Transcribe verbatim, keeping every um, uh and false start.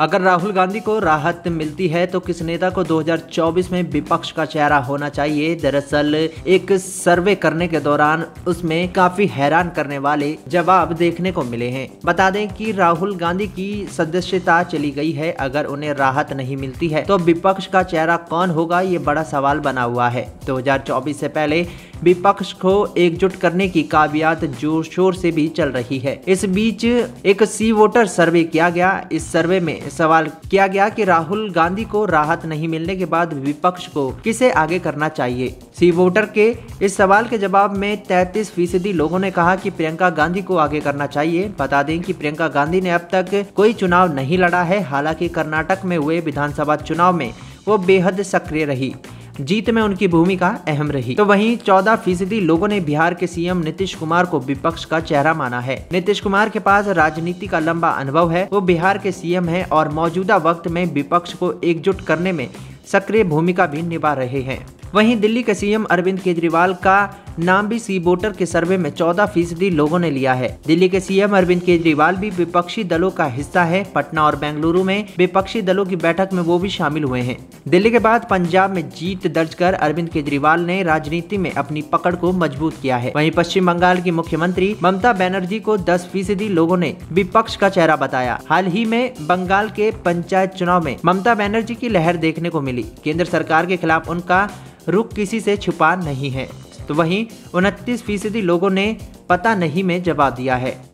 अगर राहुल गांधी को राहत मिलती है तो किस नेता को दो हज़ार चौबीस में विपक्ष का चेहरा होना चाहिए। दरअसल एक सर्वे करने के दौरान उसमें काफी हैरान करने वाले जवाब देखने को मिले हैं। बता दें कि राहुल गांधी की सदस्यता चली गई है, अगर उन्हें राहत नहीं मिलती है तो विपक्ष का चेहरा कौन होगा, ये बड़ा सवाल बना हुआ है। दो हज़ार चौबीस से पहले विपक्ष को एकजुट करने की काबियात जोर शोर से भी चल रही है। इस बीच एक सी वोटर सर्वे किया गया। इस सर्वे में सवाल किया गया कि राहुल गांधी को राहत नहीं मिलने के बाद विपक्ष को किसे आगे करना चाहिए। सी वोटर के इस सवाल के जवाब में तैंतीस फीसदी लोगों ने कहा कि प्रियंका गांधी को आगे करना चाहिए। बता दें कि प्रियंका गांधी ने अब तक कोई चुनाव नहीं लड़ा है। हालांकि कर्नाटक में हुए विधानसभा चुनाव में वो बेहद सक्रिय रही, जीत में उनकी भूमिका अहम रही। तो वहीं चौदह फीसदी लोगों ने बिहार के सीएम नीतीश कुमार को विपक्ष का चेहरा माना है। नीतीश कुमार के पास राजनीति का लंबा अनुभव है, वो बिहार के सीएम हैं और मौजूदा वक्त में विपक्ष को एकजुट करने में सक्रिय भूमिका भी निभा रहे हैं। वहीं दिल्ली के सीएम अरविंद केजरीवाल का नाम भी सी वोटर के सर्वे में चौदह फीसदी लोगों ने लिया है। दिल्ली के सीएम अरविंद केजरीवाल भी विपक्षी दलों का हिस्सा है। पटना और बेंगलुरु में विपक्षी दलों की बैठक में वो भी शामिल हुए हैं। दिल्ली के बाद पंजाब में जीत दर्ज कर अरविंद केजरीवाल ने राजनीति में अपनी पकड़ को मजबूत किया है। वहीं पश्चिम बंगाल की मुख्यमंत्री ममता बनर्जी को दस फीसदी लोगों ने विपक्ष का चेहरा बताया। हाल ही में बंगाल के पंचायत चुनाव में ममता बनर्जी की लहर देखने को मिली। केंद्र सरकार के खिलाफ उनका रुख किसी से छुपा नहीं है। तो वहीं उनतीस फीसदी लोगों ने पता नहीं में जवाब दिया है।